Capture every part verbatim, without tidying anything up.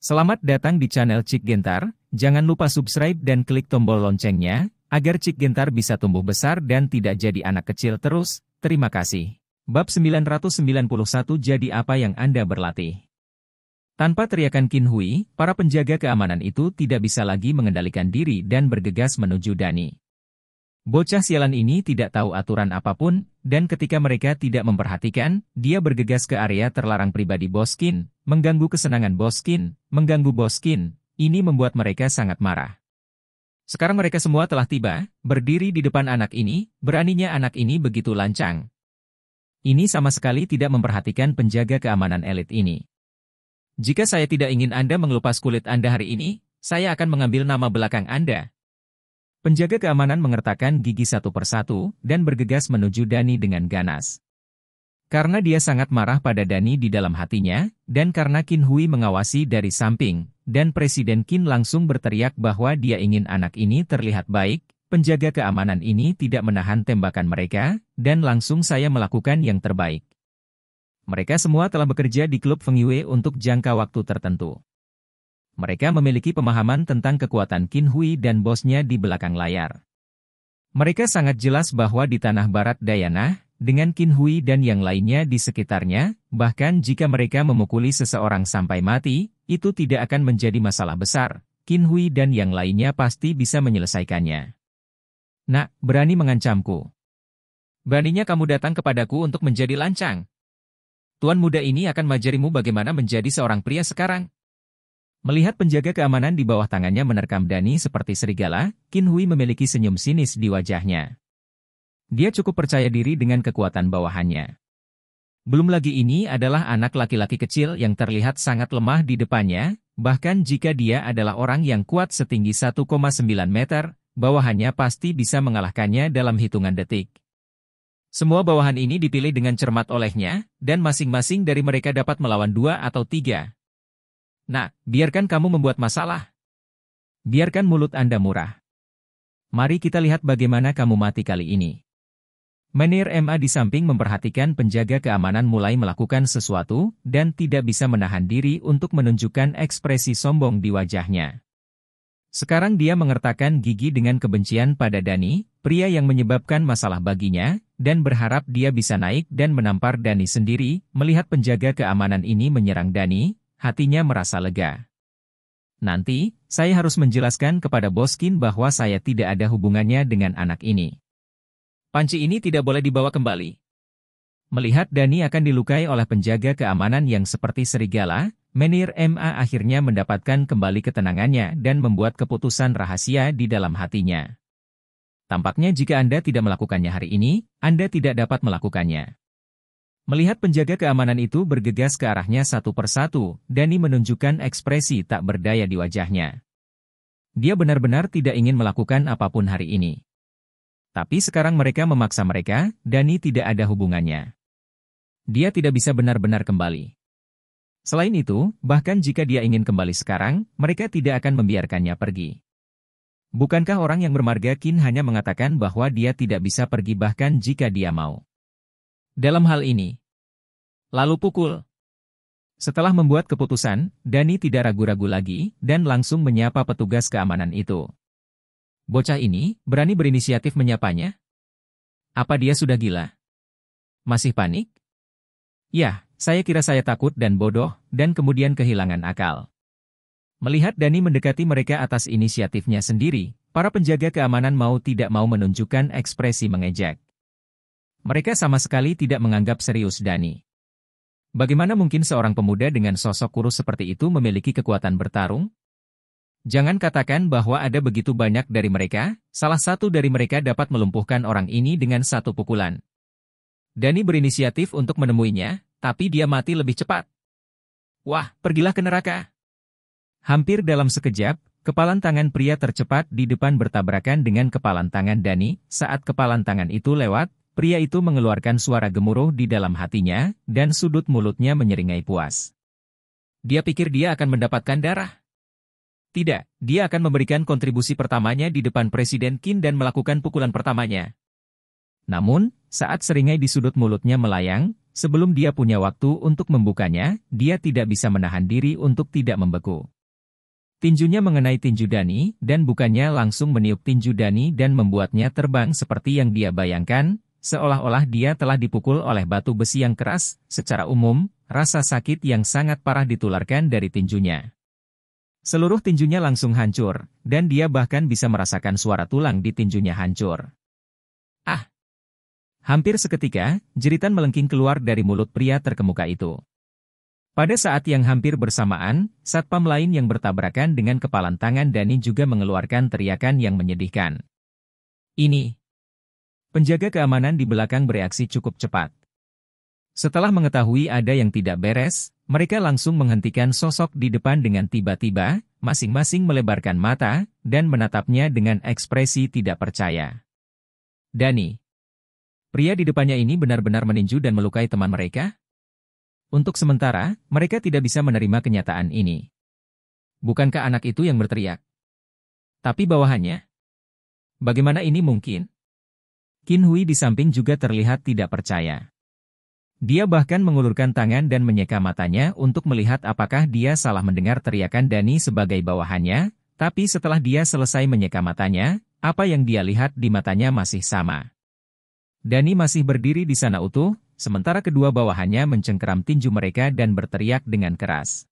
Selamat datang di channel Cik Gentar, jangan lupa subscribe dan klik tombol loncengnya, agar Cik Gentar bisa tumbuh besar dan tidak jadi anak kecil terus, terima kasih. Bab sembilan ratus sembilan puluh satu Jadi apa yang Anda berlatih? Tanpa teriakan Qin Hui, para penjaga keamanan itu tidak bisa lagi mengendalikan diri dan bergegas menuju Dani. Bocah sialan ini tidak tahu aturan apapun, dan ketika mereka tidak memperhatikan, dia bergegas ke area terlarang pribadi Boskin, mengganggu kesenangan Boskin, mengganggu Boskin, ini membuat mereka sangat marah. Sekarang mereka semua telah tiba, berdiri di depan anak ini, beraninya anak ini begitu lancang. Ini sama sekali tidak memperhatikan penjaga keamanan elit ini. Jika saya tidak ingin Anda mengelupas kulit Anda hari ini, saya akan mengambil nama belakang Anda. Penjaga keamanan mengertakkan gigi satu persatu dan bergegas menuju Dani dengan ganas. Karena dia sangat marah pada Dani di dalam hatinya, dan karena Qin Hui mengawasi dari samping, dan Presiden Qin langsung berteriak bahwa dia ingin anak ini terlihat baik, penjaga keamanan ini tidak menahan tembakan mereka, dan langsung saya melakukan yang terbaik. Mereka semua telah bekerja di klub Feng Yue untuk jangka waktu tertentu. Mereka memiliki pemahaman tentang kekuatan Qin Hui dan bosnya di belakang layar. Mereka sangat jelas bahwa di tanah barat Dayanah, dengan Qin Hui dan yang lainnya di sekitarnya, bahkan jika mereka memukuli seseorang sampai mati, itu tidak akan menjadi masalah besar. Qin Hui dan yang lainnya pasti bisa menyelesaikannya. Nak, berani mengancamku. Beraninya kamu datang kepadaku untuk menjadi lancang. Tuan muda ini akan mengajarimu bagaimana menjadi seorang pria sekarang. Melihat penjaga keamanan di bawah tangannya menerkam Dani seperti serigala, Qin Hui memiliki senyum sinis di wajahnya. Dia cukup percaya diri dengan kekuatan bawahannya. Belum lagi ini adalah anak laki-laki kecil yang terlihat sangat lemah di depannya, bahkan jika dia adalah orang yang kuat setinggi satu koma sembilan meter, bawahannya pasti bisa mengalahkannya dalam hitungan detik. Semua bawahan ini dipilih dengan cermat olehnya, dan masing-masing dari mereka dapat melawan dua atau tiga. Nah, biarkan kamu membuat masalah. Biarkan mulut Anda murah. Mari kita lihat bagaimana kamu mati kali ini. Menir Ma di samping memperhatikan penjaga keamanan mulai melakukan sesuatu dan tidak bisa menahan diri untuk menunjukkan ekspresi sombong di wajahnya. Sekarang dia mengertakkan gigi dengan kebencian pada Dani, pria yang menyebabkan masalah baginya, dan berharap dia bisa naik dan menampar Dani sendiri. Melihat penjaga keamanan ini menyerang Dani, hatinya merasa lega. Nanti, saya harus menjelaskan kepada Boskin bahwa saya tidak ada hubungannya dengan anak ini. Panci ini tidak boleh dibawa kembali. Melihat Dani akan dilukai oleh penjaga keamanan yang seperti serigala, Menir M A akhirnya mendapatkan kembali ketenangannya dan membuat keputusan rahasia di dalam hatinya. Tampaknya jika Anda tidak melakukannya hari ini, Anda tidak dapat melakukannya. Melihat penjaga keamanan itu bergegas ke arahnya satu persatu, Dani menunjukkan ekspresi tak berdaya di wajahnya. Dia benar-benar tidak ingin melakukan apapun hari ini. Tapi sekarang mereka memaksa mereka, Dani tidak ada hubungannya. Dia tidak bisa benar-benar kembali. Selain itu, bahkan jika dia ingin kembali sekarang, mereka tidak akan membiarkannya pergi. Bukankah orang yang bermarga Qin hanya mengatakan bahwa dia tidak bisa pergi bahkan jika dia mau? Dalam hal ini, lalu pukul. Setelah membuat keputusan, Dani tidak ragu-ragu lagi dan langsung menyapa petugas keamanan itu. Bocah ini berani berinisiatif menyapanya. Apa dia sudah gila? Masih panik? Ya, saya kira saya takut dan bodoh, dan kemudian kehilangan akal. Melihat Dani mendekati mereka atas inisiatifnya sendiri, para penjaga keamanan mau tidak mau menunjukkan ekspresi mengejek. Mereka sama sekali tidak menganggap serius Dani. Bagaimana mungkin seorang pemuda dengan sosok kurus seperti itu memiliki kekuatan bertarung? Jangan katakan bahwa ada begitu banyak dari mereka, salah satu dari mereka dapat melumpuhkan orang ini dengan satu pukulan. Dani berinisiatif untuk menemuinya, tapi dia mati lebih cepat. Wah, pergilah ke neraka. Hampir dalam sekejap, kepalan tangan pria tercepat di depan bertabrakan dengan kepalan tangan Dani. Saat kepalan tangan itu lewat, pria itu mengeluarkan suara gemuruh di dalam hatinya, dan sudut mulutnya menyeringai puas. Dia pikir dia akan mendapatkan darah. Tidak, dia akan memberikan kontribusi pertamanya di depan Presiden Qin dan melakukan pukulan pertamanya. Namun, saat seringai di sudut mulutnya melayang, Sebelum dia punya waktu untuk membukanya, dia tidak bisa menahan diri untuk tidak membeku. Tinjunya mengenai tinju Dani, dan bukannya langsung meniup tinju Dani dan membuatnya terbang seperti yang dia bayangkan, seolah-olah dia telah dipukul oleh batu besi yang keras. Secara umum, rasa sakit yang sangat parah ditularkan dari tinjunya. Seluruh tinjunya langsung hancur, dan dia bahkan bisa merasakan suara tulang di tinjunya hancur. Ah! Hampir seketika, jeritan melengking keluar dari mulut pria terkemuka itu. Pada saat yang hampir bersamaan, satpam lain yang bertabrakan dengan kepalan tangan Dani juga mengeluarkan teriakan yang menyedihkan. Ini. Penjaga keamanan di belakang bereaksi cukup cepat. Setelah mengetahui ada yang tidak beres, mereka langsung menghentikan sosok di depan dengan tiba-tiba, masing-masing melebarkan mata, dan menatapnya dengan ekspresi tidak percaya. Dani. Pria di depannya ini benar-benar meninju dan melukai teman mereka? Untuk sementara, mereka tidak bisa menerima kenyataan ini. Bukankah anak itu yang berteriak? Tapi bawahannya? Bagaimana ini mungkin? Qin Hui di samping juga terlihat tidak percaya. Dia bahkan mengulurkan tangan dan menyeka matanya untuk melihat apakah dia salah mendengar teriakan Dani sebagai bawahannya, tapi setelah dia selesai menyeka matanya, apa yang dia lihat di matanya masih sama. Dani masih berdiri di sana utuh, sementara kedua bawahannya mencengkeram tinju mereka dan berteriak dengan keras.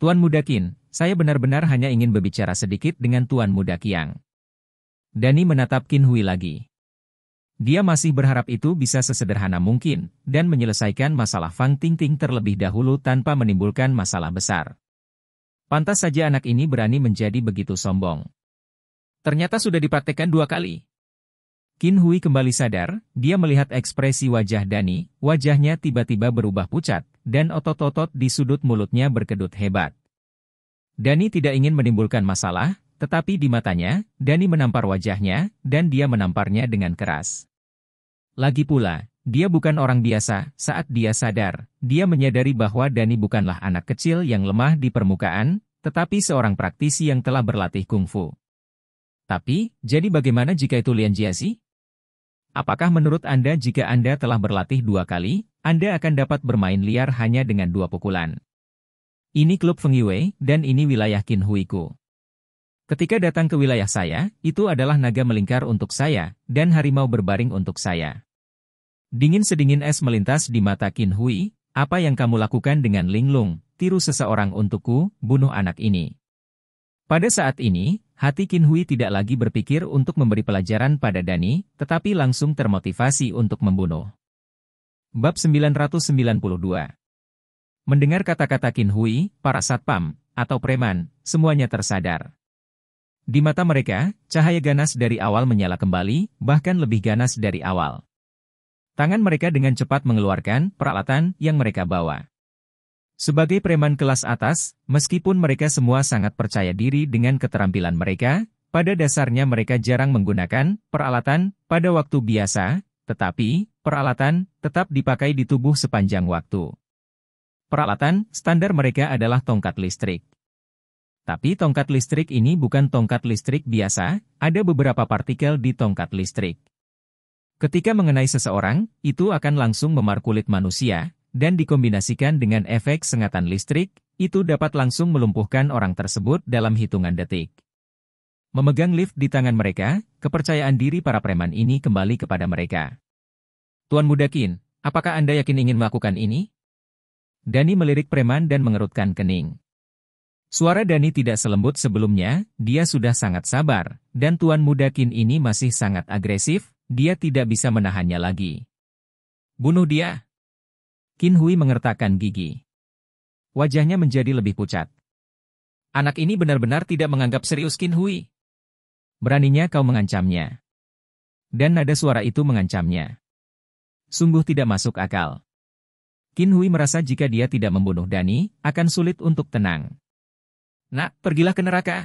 Tuan Muda Qin, saya benar-benar hanya ingin berbicara sedikit dengan Tuan Muda Qiang. Dani menatap Qin Hui lagi. Dia masih berharap itu bisa sesederhana mungkin, dan menyelesaikan masalah Fang Tingting terlebih dahulu tanpa menimbulkan masalah besar. Pantas saja anak ini berani menjadi begitu sombong. Ternyata sudah dipraktekkan dua kali. Qin Hui kembali sadar, dia melihat ekspresi wajah Dani, wajahnya tiba-tiba berubah pucat, dan otot-otot di sudut mulutnya berkedut hebat. Dani tidak ingin menimbulkan masalah, tetapi di matanya, Dani menampar wajahnya, dan dia menamparnya dengan keras. Lagi pula, dia bukan orang biasa. Saat dia sadar, dia menyadari bahwa Dani bukanlah anak kecil yang lemah di permukaan, tetapi seorang praktisi yang telah berlatih kungfu. Tapi, jadi bagaimana jika itu Lianjiazi? Apakah menurut Anda jika Anda telah berlatih dua kali, Anda akan dapat bermain liar hanya dengan dua pukulan? Ini klub Feng Yue, dan ini wilayah Qin Huiku. Ketika datang ke wilayah saya, itu adalah naga melingkar untuk saya, dan harimau berbaring untuk saya. Dingin sedingin es melintas di mata Qin Hui, apa yang kamu lakukan dengan linglung, tiru seseorang untukku, bunuh anak ini. Pada saat ini, hati Qin Hui tidak lagi berpikir untuk memberi pelajaran pada Dani, tetapi langsung termotivasi untuk membunuh. Bab sembilan ratus sembilan puluh dua. Mendengar kata-kata Qin Hui, para satpam, atau preman, semuanya tersadar. Di mata mereka, cahaya ganas dari awal menyala kembali, bahkan lebih ganas dari awal. Tangan mereka dengan cepat mengeluarkan peralatan yang mereka bawa. Sebagai preman kelas atas, meskipun mereka semua sangat percaya diri dengan keterampilan mereka, pada dasarnya mereka jarang menggunakan peralatan pada waktu biasa, tetapi peralatan tetap dipakai di tubuh sepanjang waktu. Peralatan standar mereka adalah tongkat listrik. Tapi tongkat listrik ini bukan tongkat listrik biasa, ada beberapa partikel di tongkat listrik. Ketika mengenai seseorang, itu akan langsung memar kulit manusia, dan dikombinasikan dengan efek sengatan listrik, itu dapat langsung melumpuhkan orang tersebut dalam hitungan detik. Memegang lift di tangan mereka, kepercayaan diri para preman ini kembali kepada mereka. Tuan Muda Qin, apakah Anda yakin ingin melakukan ini? Dani melirik preman dan mengerutkan kening. Suara Dani tidak selembut sebelumnya, dia sudah sangat sabar, dan Tuan Muda Qin ini masih sangat agresif, dia tidak bisa menahannya lagi. Bunuh dia! Qin Hui mengertakkan gigi. Wajahnya menjadi lebih pucat. Anak ini benar-benar tidak menganggap serius Qin Hui. Beraninya kau mengancamnya. Dan nada suara itu mengancamnya. Sungguh tidak masuk akal. Qin Hui merasa jika dia tidak membunuh Dani, akan sulit untuk tenang. Nak, pergilah ke neraka.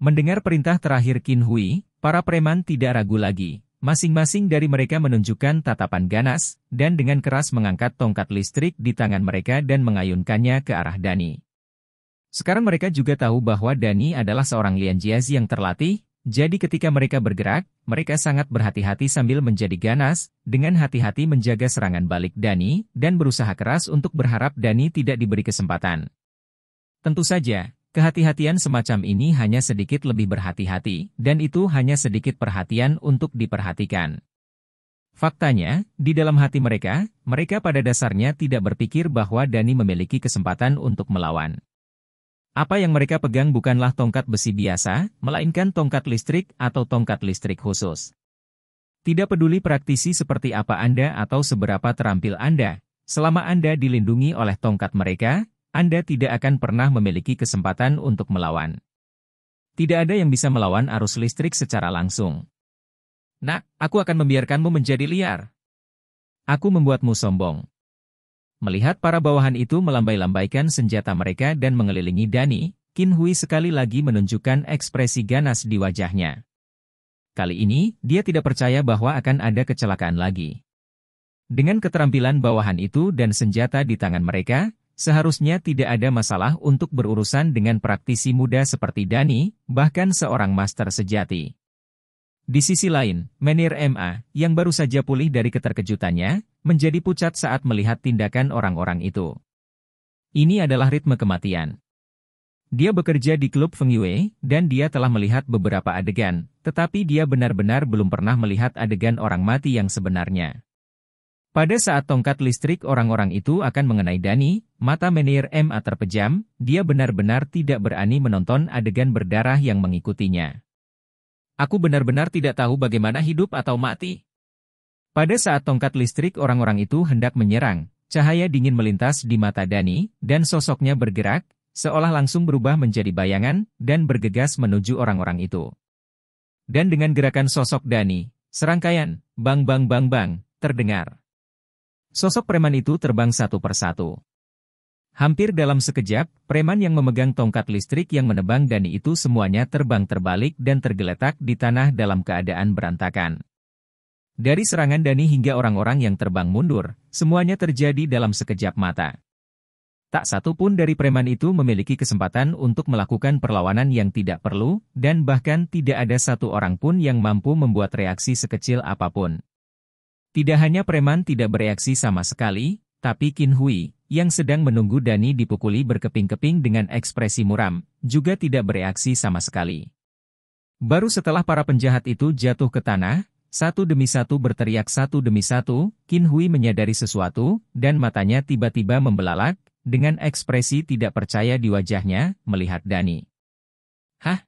Mendengar perintah terakhir Qin Hui, para preman tidak ragu lagi. Masing-masing dari mereka menunjukkan tatapan ganas, dan dengan keras mengangkat tongkat listrik di tangan mereka dan mengayunkannya ke arah Dani. Sekarang mereka juga tahu bahwa Dani adalah seorang Lianjiazi yang terlatih, Jadi ketika mereka bergerak, mereka sangat berhati-hati sambil menjadi ganas, dengan hati-hati menjaga serangan balik Dani, dan berusaha keras untuk berharap Dani tidak diberi kesempatan. Tentu saja, kehati-hatian semacam ini hanya sedikit lebih berhati-hati, dan itu hanya sedikit perhatian untuk diperhatikan. Faktanya, di dalam hati mereka, mereka pada dasarnya tidak berpikir bahwa Dani memiliki kesempatan untuk melawan. Apa yang mereka pegang bukanlah tongkat besi biasa, melainkan tongkat listrik atau tongkat listrik khusus. Tidak peduli praktisi seperti apa Anda atau seberapa terampil Anda, selama Anda dilindungi oleh tongkat mereka, Anda tidak akan pernah memiliki kesempatan untuk melawan. Tidak ada yang bisa melawan arus listrik secara langsung. Nak, aku akan membiarkanmu menjadi liar. Aku membuatmu sombong. Melihat para bawahan itu melambai-lambaikan senjata mereka dan mengelilingi Dani, Qin Hui sekali lagi menunjukkan ekspresi ganas di wajahnya. Kali ini, dia tidak percaya bahwa akan ada kecelakaan lagi. Dengan keterampilan bawahan itu dan senjata di tangan mereka, seharusnya tidak ada masalah untuk berurusan dengan praktisi muda seperti Dani, bahkan seorang master sejati. Di sisi lain, Menir Ma, yang baru saja pulih dari keterkejutannya, menjadi pucat saat melihat tindakan orang-orang itu. Ini adalah ritme kematian. Dia bekerja di klub Feng Yue, dan dia telah melihat beberapa adegan, tetapi dia benar-benar belum pernah melihat adegan orang mati yang sebenarnya. Pada saat tongkat listrik orang-orang itu akan mengenai Dani, mata Menir Ma terpejam, dia benar-benar tidak berani menonton adegan berdarah yang mengikutinya. Aku benar-benar tidak tahu bagaimana hidup atau mati. Pada saat tongkat listrik orang-orang itu hendak menyerang, cahaya dingin melintas di mata Dani, dan sosoknya bergerak, seolah langsung berubah menjadi bayangan, dan bergegas menuju orang-orang itu. Dan dengan gerakan sosok Dani, serangkaian, bang-bang-bang-bang, terdengar. Sosok preman itu terbang satu persatu. Hampir dalam sekejap, preman yang memegang tongkat listrik yang menebang Dani itu semuanya terbang terbalik dan tergeletak di tanah dalam keadaan berantakan. Dari serangan Dani hingga orang-orang yang terbang mundur, semuanya terjadi dalam sekejap mata. Tak satu pun dari preman itu memiliki kesempatan untuk melakukan perlawanan yang tidak perlu, dan bahkan tidak ada satu orang pun yang mampu membuat reaksi sekecil apapun. Tidak hanya preman tidak bereaksi sama sekali, tapi Qin Hui, yang sedang menunggu Dani dipukuli berkeping-keping dengan ekspresi muram, juga tidak bereaksi sama sekali. Baru setelah para penjahat itu jatuh ke tanah, satu demi satu berteriak satu demi satu, Qin Hui menyadari sesuatu, dan matanya tiba-tiba membelalak, dengan ekspresi tidak percaya di wajahnya, melihat Dani. Hah?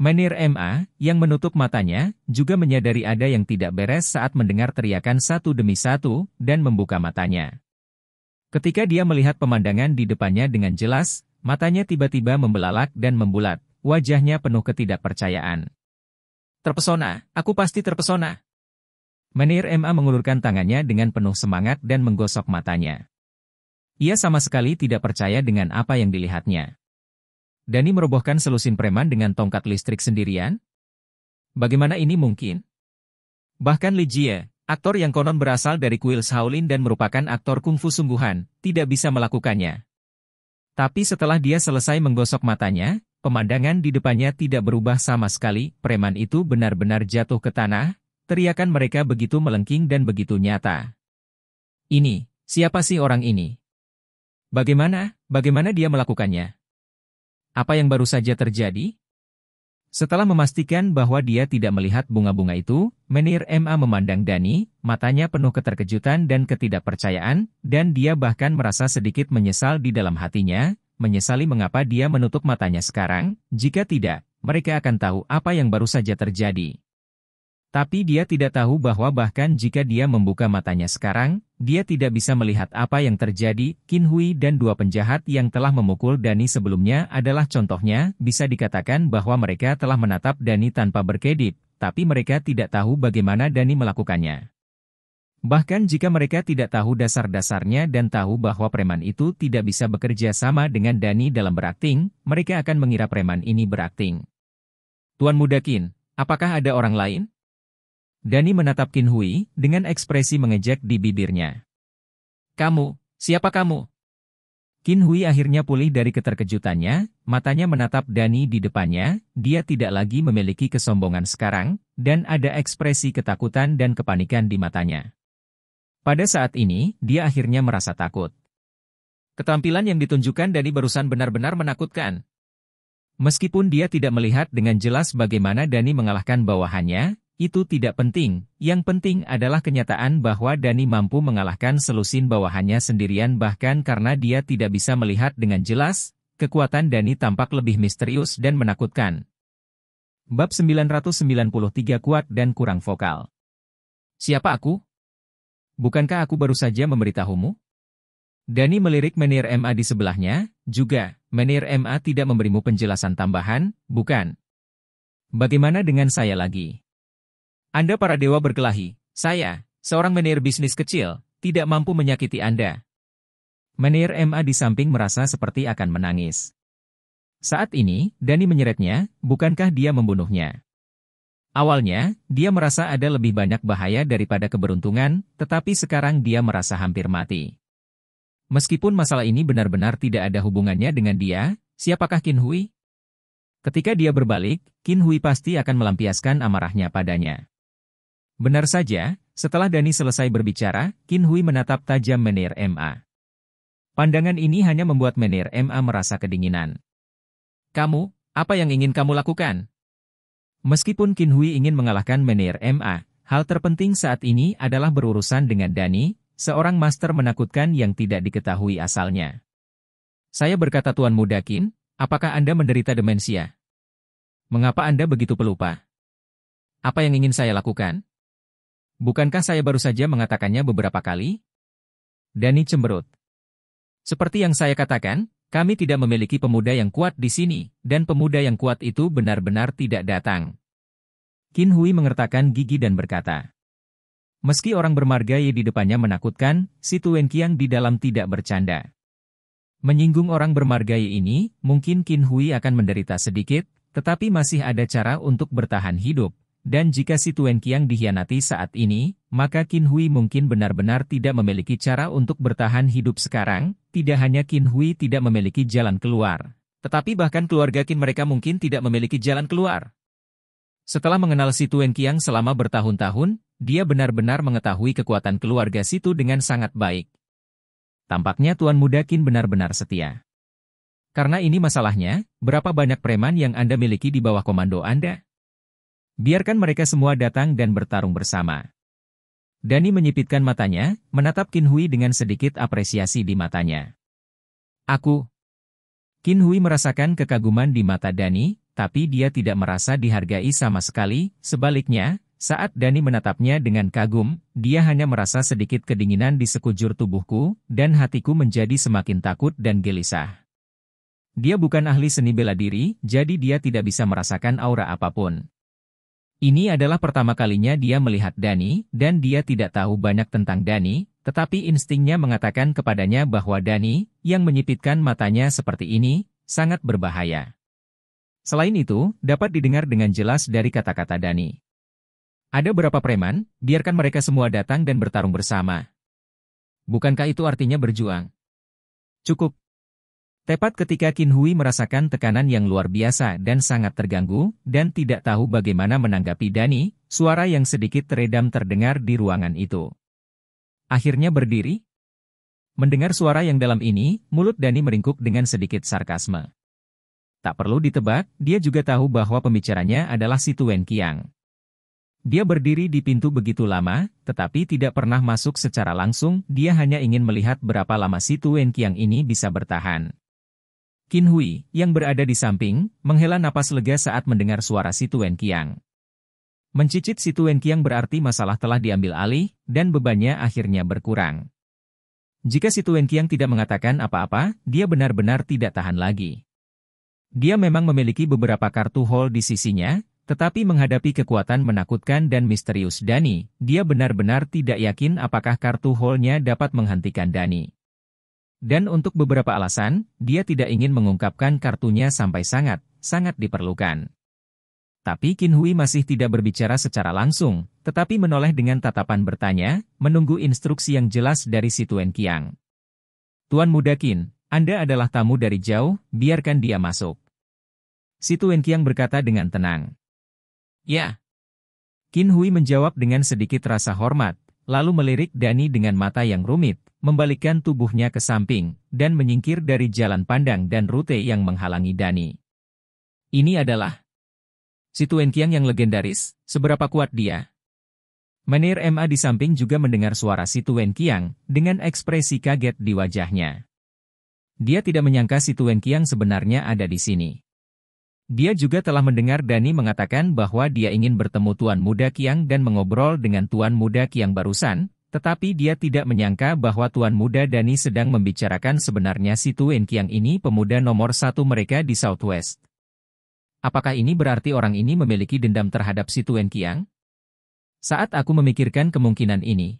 Menir Ma, yang menutup matanya, juga menyadari ada yang tidak beres saat mendengar teriakan satu demi satu, dan membuka matanya. Ketika dia melihat pemandangan di depannya dengan jelas, matanya tiba-tiba membelalak dan membulat, wajahnya penuh ketidakpercayaan. Terpesona, aku pasti terpesona. Menir Ma mengulurkan tangannya dengan penuh semangat dan menggosok matanya. Ia sama sekali tidak percaya dengan apa yang dilihatnya. Dani merobohkan selusin preman dengan tongkat listrik sendirian? Bagaimana ini mungkin? Bahkan Li Jie, aktor yang konon berasal dari kuil Shaolin dan merupakan aktor kungfu sungguhan, tidak bisa melakukannya. Tapi setelah dia selesai menggosok matanya, pemandangan di depannya tidak berubah sama sekali, preman itu benar-benar jatuh ke tanah, teriakan mereka begitu melengking dan begitu nyata. Ini, siapa sih orang ini? Bagaimana, bagaimana dia melakukannya? Apa yang baru saja terjadi? Setelah memastikan bahwa dia tidak melihat bunga-bunga itu, Menir Ma memandang Dani, matanya penuh keterkejutan dan ketidakpercayaan, dan dia bahkan merasa sedikit menyesal di dalam hatinya, menyesali mengapa dia menutup matanya sekarang, jika tidak, mereka akan tahu apa yang baru saja terjadi. Tapi dia tidak tahu bahwa bahkan jika dia membuka matanya sekarang, dia tidak bisa melihat apa yang terjadi. Qin Hui dan dua penjahat yang telah memukul Dani sebelumnya adalah contohnya, bisa dikatakan bahwa mereka telah menatap Dani tanpa berkedip, tapi mereka tidak tahu bagaimana Dani melakukannya. Bahkan jika mereka tidak tahu dasar-dasarnya dan tahu bahwa preman itu tidak bisa bekerja sama dengan Dani dalam berakting, mereka akan mengira preman ini berakting. Tuan Muda Qin, apakah ada orang lain? Dani menatap Qin Hui dengan ekspresi mengejek di bibirnya. Kamu, siapa kamu? Qin Hui akhirnya pulih dari keterkejutannya, matanya menatap Dani di depannya, dia tidak lagi memiliki kesombongan sekarang, dan ada ekspresi ketakutan dan kepanikan di matanya. Pada saat ini, dia akhirnya merasa takut. Ketampilan yang ditunjukkan Dani barusan benar-benar menakutkan. Meskipun dia tidak melihat dengan jelas bagaimana Dani mengalahkan bawahannya, itu tidak penting, yang penting adalah kenyataan bahwa Dani mampu mengalahkan selusin bawahannya sendirian bahkan karena dia tidak bisa melihat dengan jelas, kekuatan Dani tampak lebih misterius dan menakutkan. Bab sembilan ratus sembilan puluh tiga Kuat dan Kurang Vokal. Siapa aku? Bukankah aku baru saja memberitahumu? Dani melirik Menir Ma di sebelahnya, juga, Menir Ma tidak memberimu penjelasan tambahan, bukan? Bagaimana dengan saya lagi? Anda para dewa berkelahi, saya, seorang menir bisnis kecil, tidak mampu menyakiti Anda. Menir Ma di samping merasa seperti akan menangis. Saat ini, Dani menyeretnya, bukankah dia membunuhnya? Awalnya, dia merasa ada lebih banyak bahaya daripada keberuntungan, tetapi sekarang dia merasa hampir mati. Meskipun masalah ini benar-benar tidak ada hubungannya dengan dia, siapakah Qin Hui? Ketika dia berbalik, Qin Hui pasti akan melampiaskan amarahnya padanya. Benar saja, setelah Dani selesai berbicara, Qin Hui menatap tajam Menir Ma. Pandangan ini hanya membuat Menir Ma merasa kedinginan. Kamu, apa yang ingin kamu lakukan? Meskipun Qin Hui ingin mengalahkan Menir Ma, hal terpenting saat ini adalah berurusan dengan Dani, seorang master menakutkan yang tidak diketahui asalnya. Saya berkata Tuan Muda Qin, apakah Anda menderita demensia? Mengapa Anda begitu pelupa? Apa yang ingin saya lakukan? Bukankah saya baru saja mengatakannya beberapa kali? Dani cemberut. Seperti yang saya katakan, kami tidak memiliki pemuda yang kuat di sini, dan pemuda yang kuat itu benar-benar tidak datang. Qin Hui mengertakkan gigi dan berkata, meski orang bermarga Ye di depannya menakutkan, Situ Wenqiang di dalam tidak bercanda. Menyinggung orang bermarga Ye ini, mungkin Qin Hui akan menderita sedikit, tetapi masih ada cara untuk bertahan hidup. Dan jika Situ Wenqiang dikhianati saat ini, maka Qin Hui mungkin benar-benar tidak memiliki cara untuk bertahan hidup sekarang. Tidak hanya Qin Hui tidak memiliki jalan keluar, tetapi bahkan keluarga Qin mereka mungkin tidak memiliki jalan keluar. Setelah mengenal Situ Wenqiang selama bertahun-tahun, dia benar-benar mengetahui kekuatan keluarga Situ dengan sangat baik. Tampaknya Tuan Muda Qin benar-benar setia. Karena ini masalahnya, berapa banyak preman yang Anda miliki di bawah komando Anda? Biarkan mereka semua datang dan bertarung bersama. Dani menyipitkan matanya, menatap Qin Hui dengan sedikit apresiasi di matanya. Aku. Qin Hui merasakan kekaguman di mata Dani, tapi dia tidak merasa dihargai sama sekali. Sebaliknya, saat Dani menatapnya dengan kagum, dia hanya merasa sedikit kedinginan di sekujur tubuhku, dan hatiku menjadi semakin takut dan gelisah. Dia bukan ahli seni bela diri, jadi dia tidak bisa merasakan aura apapun. Ini adalah pertama kalinya dia melihat Dani, dan dia tidak tahu banyak tentang Dani, tetapi instingnya mengatakan kepadanya bahwa Dani, yang menyipitkan matanya seperti ini, sangat berbahaya. Selain itu, dapat didengar dengan jelas dari kata-kata Dani. Ada berapa preman, biarkan mereka semua datang dan bertarung bersama. Bukankah itu artinya berjuang? Cukup. Tepat ketika Qin Hui merasakan tekanan yang luar biasa dan sangat terganggu, dan tidak tahu bagaimana menanggapi Dani, suara yang sedikit teredam terdengar di ruangan itu. Akhirnya berdiri? Mendengar suara yang dalam ini, mulut Dani meringkuk dengan sedikit sarkasme. Tak perlu ditebak, dia juga tahu bahwa pembicaranya adalah Situ Wenqiang. Dia berdiri di pintu begitu lama, tetapi tidak pernah masuk secara langsung, dia hanya ingin melihat berapa lama Situ Wenqiang ini bisa bertahan. Qin Hui, yang berada di samping, menghela napas lega saat mendengar suara Situ Wenqiang. Mencicit Situ Wenqiang berarti masalah telah diambil alih, dan bebannya akhirnya berkurang. Jika Situ Wenqiang tidak mengatakan apa-apa, dia benar-benar tidak tahan lagi. Dia memang memiliki beberapa kartu hole di sisinya, tetapi menghadapi kekuatan menakutkan dan misterius Dani, dia benar-benar tidak yakin apakah kartu hole-nya dapat menghentikan Dani. Dan untuk beberapa alasan, dia tidak ingin mengungkapkan kartunya sampai sangat, sangat diperlukan. Tapi Qin Hui masih tidak berbicara secara langsung, tetapi menoleh dengan tatapan bertanya, menunggu instruksi yang jelas dari Situ Wenqiang. Tuan Muda Qin, Anda adalah tamu dari jauh, biarkan dia masuk. Situ Wenqiang berkata dengan tenang. Ya. Qin Hui menjawab dengan sedikit rasa hormat, lalu melirik Dani dengan mata yang rumit, membalikkan tubuhnya ke samping, dan menyingkir dari jalan pandang dan rute yang menghalangi Dani. Ini adalah Situ Wenqiang yang legendaris, seberapa kuat dia? Menir Ma di samping juga mendengar suara Situ Wenqiang, dengan ekspresi kaget di wajahnya. Dia tidak menyangka Situ Wenqiang sebenarnya ada di sini. Dia juga telah mendengar Dani mengatakan bahwa dia ingin bertemu Tuan Muda Qiang dan mengobrol dengan Tuan Muda Qiang barusan, tetapi dia tidak menyangka bahwa Tuan Muda Dani sedang membicarakan sebenarnya Situ Wenqiang ini pemuda nomor satu mereka di Southwest. Apakah ini berarti orang ini memiliki dendam terhadap Situ Wenqiang? Saat aku memikirkan kemungkinan ini,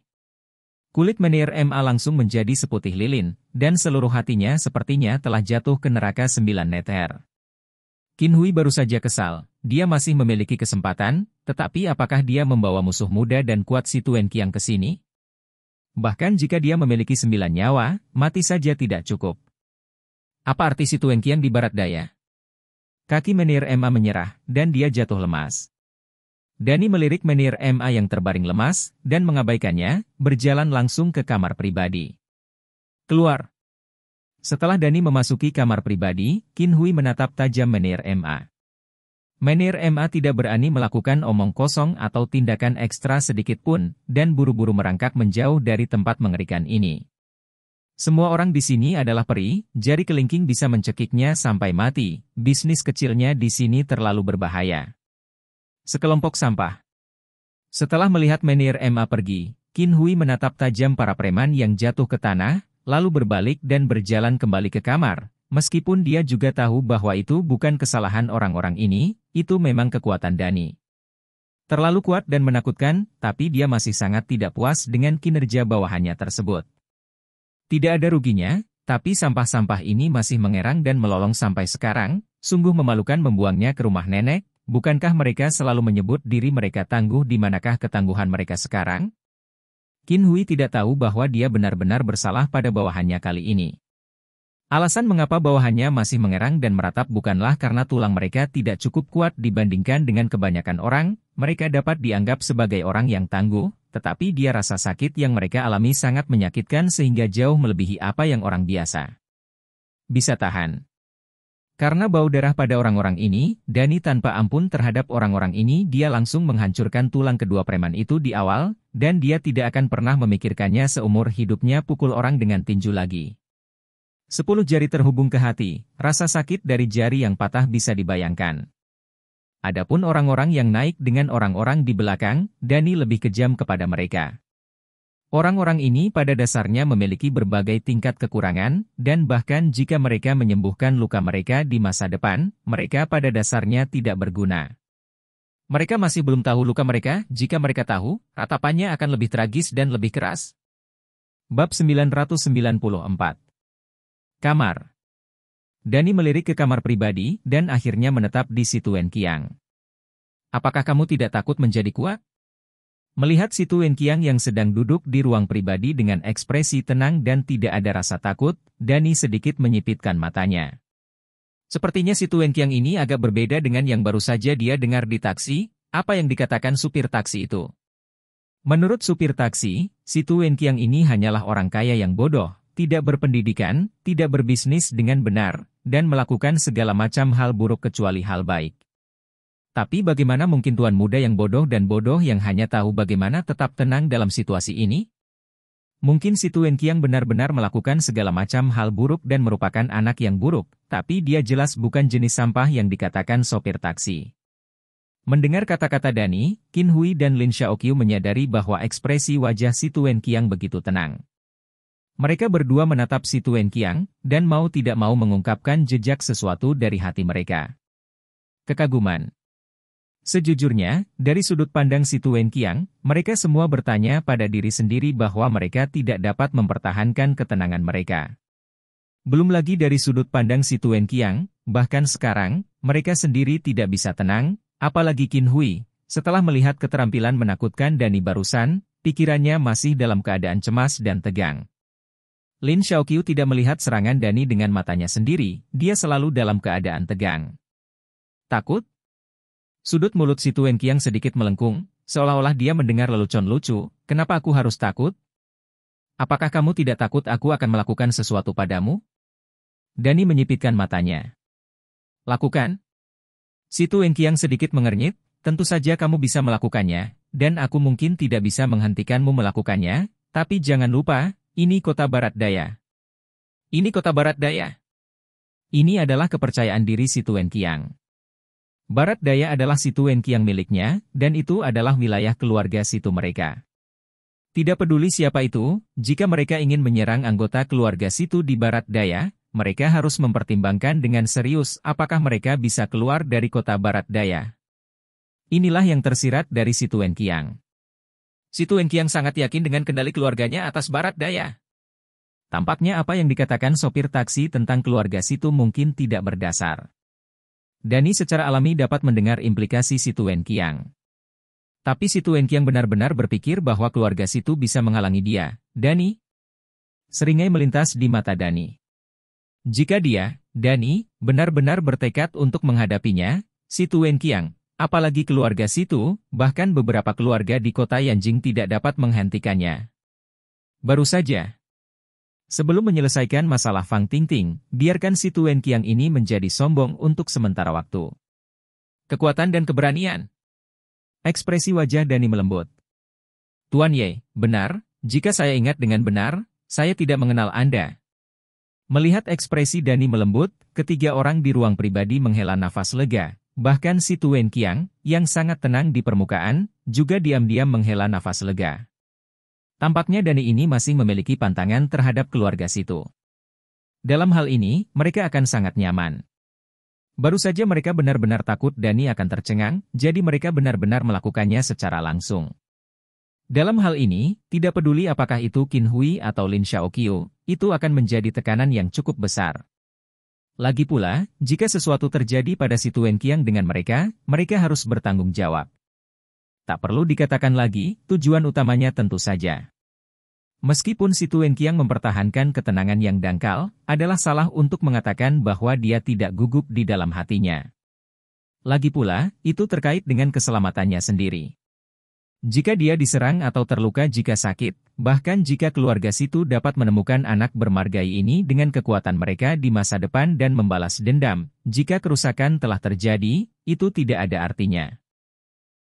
kulit Menir Ma langsung menjadi seputih lilin, dan seluruh hatinya sepertinya telah jatuh ke neraka sembilan neter. Qin Hui baru saja kesal, dia masih memiliki kesempatan, tetapi apakah dia membawa musuh muda dan kuat Situ Wenqiang ke sini? Bahkan jika dia memiliki sembilan nyawa, mati saja tidak cukup. Apa arti Situ Wenqiang di barat daya? Kaki Menir Ma menyerah, dan dia jatuh lemas. Dani melirik Menir Ma yang terbaring lemas, dan mengabaikannya, berjalan langsung ke kamar pribadi. Keluar. Setelah Dani memasuki kamar pribadi, Qin Hui menatap tajam Menir Ma. Menir Ma tidak berani melakukan omong kosong atau tindakan ekstra sedikitpun, dan buru-buru merangkak menjauh dari tempat mengerikan ini. Semua orang di sini adalah peri, jari kelingking bisa mencekiknya sampai mati, bisnis kecilnya di sini terlalu berbahaya. Sekelompok sampah. Setelah melihat Menir Ma pergi, Qin Hui menatap tajam para preman yang jatuh ke tanah, lalu berbalik dan berjalan kembali ke kamar, meskipun dia juga tahu bahwa itu bukan kesalahan orang-orang ini, itu memang kekuatan Dani. Terlalu kuat dan menakutkan, tapi dia masih sangat tidak puas dengan kinerja bawahannya tersebut. Tidak ada ruginya, tapi sampah-sampah ini masih mengerang dan melolong sampai sekarang, sungguh memalukan membuangnya ke rumah nenek. Bukankah mereka selalu menyebut diri mereka tangguh? Di manakah ketangguhan mereka sekarang? Qin Hui tidak tahu bahwa dia benar-benar bersalah pada bawahannya kali ini. Alasan mengapa bawahannya masih mengerang dan meratap bukanlah karena tulang mereka tidak cukup kuat dibandingkan dengan kebanyakan orang. Mereka dapat dianggap sebagai orang yang tangguh, tetapi dia rasa sakit yang mereka alami sangat menyakitkan sehingga jauh melebihi apa yang orang biasa bisa tahan. Karena bau darah pada orang-orang ini, Dani tanpa ampun terhadap orang-orang ini, dia langsung menghancurkan tulang kedua preman itu di awal, dan dia tidak akan pernah memikirkannya seumur hidupnya pukul orang dengan tinju lagi. Sepuluh jari terhubung ke hati, rasa sakit dari jari yang patah bisa dibayangkan. Adapun orang-orang yang naik dengan orang-orang di belakang, Dani lebih kejam kepada mereka. Orang-orang ini pada dasarnya memiliki berbagai tingkat kekurangan, dan bahkan jika mereka menyembuhkan luka mereka di masa depan, mereka pada dasarnya tidak berguna. Mereka masih belum tahu luka mereka, jika mereka tahu, ratapannya akan lebih tragis dan lebih keras. Bab sembilan ratus sembilan puluh empat. Kamar. Dani melirik ke kamar pribadi, dan akhirnya menetap di Situ Wenqiang. Apakah kamu tidak takut menjadi kuat? Melihat Situ Wenqiang yang sedang duduk di ruang pribadi dengan ekspresi tenang dan tidak ada rasa takut, Dani sedikit menyipitkan matanya. Sepertinya Situ Wenqiang ini agak berbeda dengan yang baru saja dia dengar di taksi, apa yang dikatakan supir taksi itu. Menurut supir taksi, Situ Wenqiang ini hanyalah orang kaya yang bodoh, tidak berpendidikan, tidak berbisnis dengan benar, dan melakukan segala macam hal buruk kecuali hal baik. Tapi bagaimana mungkin tuan muda yang bodoh dan bodoh yang hanya tahu bagaimana tetap tenang dalam situasi ini? Mungkin Situ Wenqiang benar-benar melakukan segala macam hal buruk dan merupakan anak yang buruk, tapi dia jelas bukan jenis sampah yang dikatakan sopir taksi. Mendengar kata-kata Dani, Qin Hui dan Lin Xiaoqiu menyadari bahwa ekspresi wajah Situ Wenqiang begitu tenang. Mereka berdua menatap Situ Wenqiang, dan mau tidak mau mengungkapkan jejak sesuatu dari hati mereka. Kekaguman. Sejujurnya, dari sudut pandang Situ Wenqiang, mereka semua bertanya pada diri sendiri bahwa mereka tidak dapat mempertahankan ketenangan mereka. Belum lagi dari sudut pandang Situ Wenqiang, bahkan sekarang, mereka sendiri tidak bisa tenang, apalagi Qin Hui. Setelah melihat keterampilan menakutkan Dani barusan, pikirannya masih dalam keadaan cemas dan tegang. Lin Xiaoqiu tidak melihat serangan Dani dengan matanya sendiri, dia selalu dalam keadaan tegang. Takut? Sudut mulut Situ Wenqiang sedikit melengkung, seolah-olah dia mendengar lelucon lucu, kenapa aku harus takut? Apakah kamu tidak takut aku akan melakukan sesuatu padamu? Dani menyipitkan matanya. Lakukan. Situ Wenqiang sedikit mengernyit, tentu saja kamu bisa melakukannya, dan aku mungkin tidak bisa menghentikanmu melakukannya, tapi jangan lupa, ini kota barat daya. Ini kota barat daya. Ini adalah kepercayaan diri Situ Wenqiang. Barat daya adalah Situ Wenqiang miliknya, dan itu adalah wilayah keluarga Situ mereka. Tidak peduli siapa itu, jika mereka ingin menyerang anggota keluarga Situ di barat daya, mereka harus mempertimbangkan dengan serius apakah mereka bisa keluar dari kota barat daya. Inilah yang tersirat dari Situ Wenqiang. Situ Wenqiang sangat yakin dengan kendali keluarganya atas barat daya. Tampaknya apa yang dikatakan sopir taksi tentang keluarga Situ mungkin tidak berdasar. Dani secara alami dapat mendengar implikasi Situ Wenqiang. Tapi Situ Wenqiang benar-benar berpikir bahwa keluarga Situ bisa menghalangi dia. Dani seringai melintas di mata Dani. Jika dia, Dani, benar-benar bertekad untuk menghadapinya, Situ Wenqiang, apalagi keluarga Situ, bahkan beberapa keluarga di kota Yanjing tidak dapat menghentikannya. Baru saja. Sebelum menyelesaikan masalah Fang Tingting, biarkan Situ Wenqiang ini menjadi sombong untuk sementara waktu. Kekuatan dan keberanian. Ekspresi wajah Dani melembut. Tuan Ye, benar, jika saya ingat dengan benar, saya tidak mengenal Anda. Melihat ekspresi Dani melembut, ketiga orang di ruang pribadi menghela nafas lega. Bahkan Situ Wenqiang, yang sangat tenang di permukaan, juga diam-diam menghela nafas lega. Tampaknya Dani ini masih memiliki pantangan terhadap keluarga Situ. Dalam hal ini, mereka akan sangat nyaman. Baru saja mereka benar-benar takut Dani akan tercengang, jadi mereka benar-benar melakukannya secara langsung. Dalam hal ini, tidak peduli apakah itu Qin Hui atau Lin Xiaoqiu, itu akan menjadi tekanan yang cukup besar. Lagi pula, jika sesuatu terjadi pada Situ Wenqiang dengan mereka, mereka harus bertanggung jawab. Tak perlu dikatakan lagi, tujuan utamanya tentu saja. Meskipun Situ Wenqiang mempertahankan ketenangan yang dangkal, adalah salah untuk mengatakan bahwa dia tidak gugup di dalam hatinya. Lagi pula, itu terkait dengan keselamatannya sendiri. Jika dia diserang atau terluka jika sakit, bahkan jika keluarga Situ dapat menemukan anak bermargai ini dengan kekuatan mereka di masa depan dan membalas dendam, jika kerusakan telah terjadi, itu tidak ada artinya.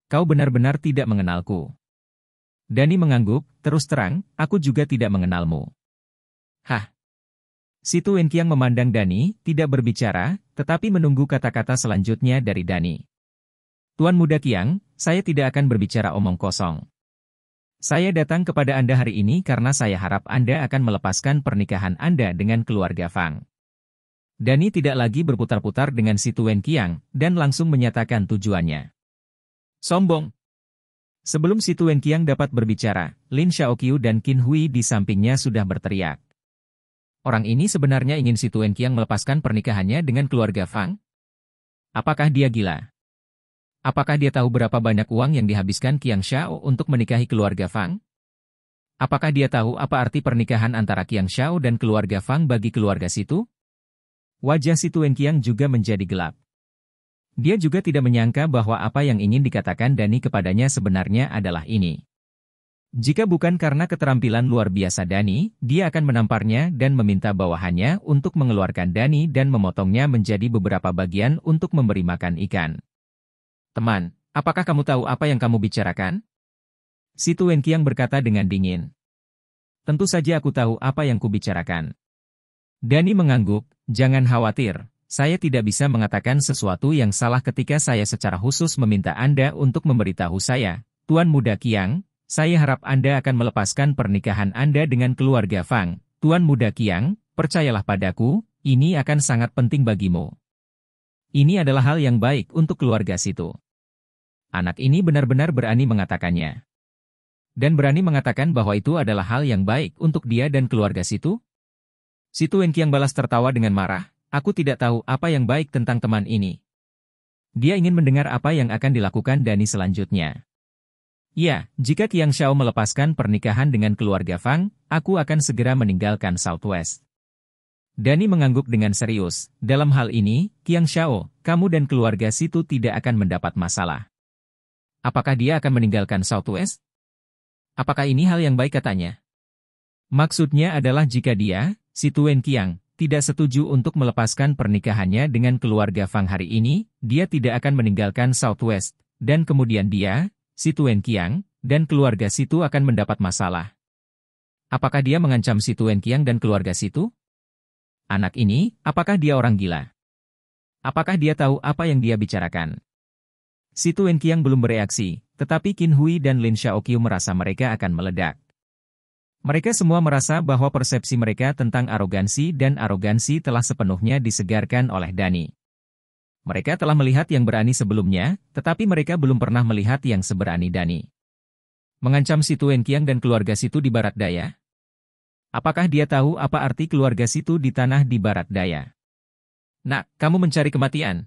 Kau benar-benar tidak mengenalku. Dani mengangguk, terus terang, aku juga tidak mengenalmu. Hah. Situ Wenqiang memandang Dani, tidak berbicara, tetapi menunggu kata-kata selanjutnya dari Dani. Tuan Muda Qiang, saya tidak akan berbicara omong kosong. Saya datang kepada Anda hari ini karena saya harap Anda akan melepaskan pernikahan Anda dengan keluarga Fang. Dani tidak lagi berputar-putar dengan Situ Wenqiang dan langsung menyatakan tujuannya. Sombong. Sebelum Situ Wenqiang dapat berbicara, Lin Xiaoqiu dan Qin Hui di sampingnya sudah berteriak. Orang ini sebenarnya ingin Situ Wenqiang melepaskan pernikahannya dengan keluarga Fang? Apakah dia gila? Apakah dia tahu berapa banyak uang yang dihabiskan Qiang Shao untuk menikahi keluarga Fang? Apakah dia tahu apa arti pernikahan antara Qiang Shao dan keluarga Fang bagi keluarga Situ? Wajah Situ Wenqiang juga menjadi gelap. Dia juga tidak menyangka bahwa apa yang ingin dikatakan Dani kepadanya sebenarnya adalah ini. Jika bukan karena keterampilan luar biasa Dani, dia akan menamparnya dan meminta bawahannya untuk mengeluarkan Dani dan memotongnya menjadi beberapa bagian untuk memberi makan ikan. Teman, apakah kamu tahu apa yang kamu bicarakan? Situ Wenqiang berkata dengan dingin. Tentu saja aku tahu apa yang kubicarakan. Dani mengangguk, jangan khawatir, saya tidak bisa mengatakan sesuatu yang salah ketika saya secara khusus meminta Anda untuk memberitahu saya. Tuan Muda Qiang, saya harap Anda akan melepaskan pernikahan Anda dengan keluarga Fang. Tuan Muda Qiang, percayalah padaku, ini akan sangat penting bagimu. Ini adalah hal yang baik untuk keluarga Situ. Anak ini benar-benar berani mengatakannya. Dan berani mengatakan bahwa itu adalah hal yang baik untuk dia dan keluarga Situ? Situ Wenqiang balas tertawa dengan marah, aku tidak tahu apa yang baik tentang teman ini. Dia ingin mendengar apa yang akan dilakukan Dani selanjutnya. Ya, jika Qiang Shao melepaskan pernikahan dengan keluarga Fang, aku akan segera meninggalkan Southwest. Dani mengangguk dengan serius. Dalam hal ini, Qiang Shao, kamu dan keluarga Situ tidak akan mendapat masalah. Apakah dia akan meninggalkan Southwest? Apakah ini hal yang baik, katanya? Maksudnya adalah jika dia, Situ Wenqiang, tidak setuju untuk melepaskan pernikahannya dengan keluarga Fang hari ini, dia tidak akan meninggalkan Southwest, dan kemudian dia, Situ Wenqiang, dan keluarga Situ akan mendapat masalah. Apakah dia mengancam Situ Wenqiang dan keluarga Situ? Anak ini, apakah dia orang gila? Apakah dia tahu apa yang dia bicarakan? Situ Wenqiang belum bereaksi, tetapi Qin Hui dan Lin Xiaoqiu merasa mereka akan meledak. Mereka semua merasa bahwa persepsi mereka tentang arogansi dan arogansi telah sepenuhnya disegarkan oleh Dani. Mereka telah melihat yang berani sebelumnya, tetapi mereka belum pernah melihat yang seberani Dani. Mengancam Situ Wenqiang dan keluarga Situ di Barat Daya? Apakah dia tahu apa arti keluarga Situ di tanah di Barat Daya? Nak, kamu mencari kematian?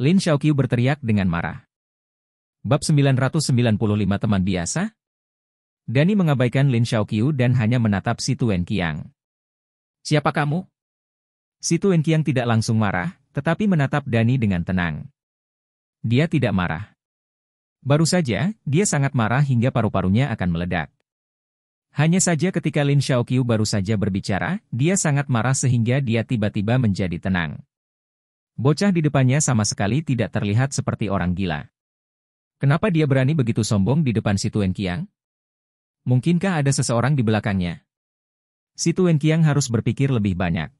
Lin Xiaoqiu berteriak dengan marah. Bab sembilan ratus sembilan puluh lima Teman Biasa? Dani mengabaikan Lin Xiaoqiu dan hanya menatap Situ Wenqiang. Siapa kamu? Situ Wenqiang tidak langsung marah, tetapi menatap Dani dengan tenang. Dia tidak marah. Baru saja, dia sangat marah hingga paru-parunya akan meledak. Hanya saja ketika Lin Xiaoqiu baru saja berbicara, dia sangat marah sehingga dia tiba-tiba menjadi tenang. Bocah di depannya sama sekali tidak terlihat seperti orang gila. Kenapa dia berani begitu sombong di depan Situ Wenqiang? Mungkinkah ada seseorang di belakangnya? Situ Wenqiang harus berpikir lebih banyak.